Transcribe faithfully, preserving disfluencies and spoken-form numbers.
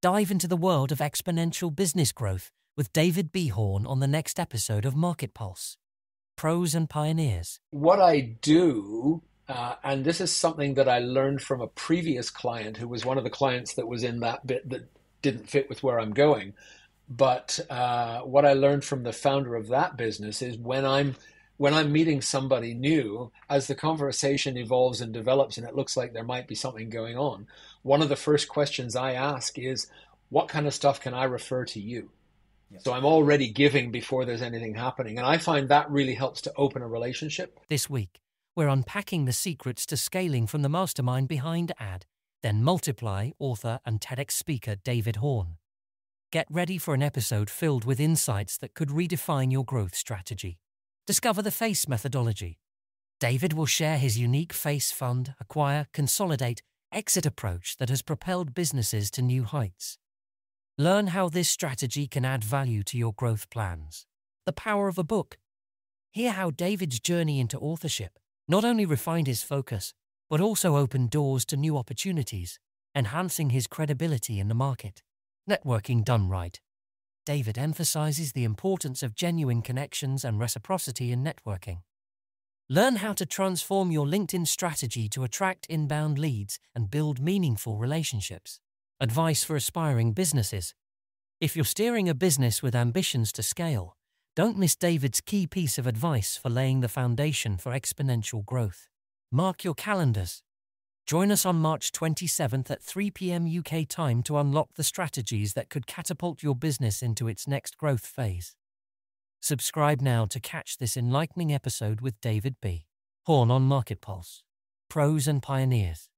Dive into the world of exponential business growth with David B. Horne on the next episode of Market Pulse. Pros and Pioneers. What I do, uh, and this is something that I learned from a previous client who was one of the clients that was in that bit that didn't fit with where I'm going. But uh, what I learned from the founder of that business is when I'm when I'm meeting somebody new, as the conversation evolves and develops and it looks like there might be something going on, one of the first questions I ask is, what kind of stuff can I refer to you? Yes. So I'm already giving before there's anything happening. And I find that really helps to open a relationship. This week, we're unpacking the secrets to scaling from the mastermind behind A D D, then Multiply, author and TEDx speaker David Horne. Get ready for an episode filled with insights that could redefine your growth strategy. Discover the FACE methodology. David will share his unique FACE fund, acquire, consolidate, exit approach that has propelled businesses to new heights. Learn how this strategy can add value to your growth plans. The power of a book. Hear how David's journey into authorship not only refined his focus, but also opened doors to new opportunities, enhancing his credibility in the market. Networking done right. David emphasizes the importance of genuine connections and reciprocity in networking. Learn how to transform your LinkedIn strategy to attract inbound leads and build meaningful relationships. Advice for aspiring businesses. If you're steering a business with ambitions to scale, don't miss David's key piece of advice for laying the foundation for exponential growth. Mark your calendars. Join us on March twenty-seventh at three p m U K time to unlock the strategies that could catapult your business into its next growth phase. Subscribe now to catch this enlightening episode with David B. Horne on Market Pulse. Pros and Pioneers.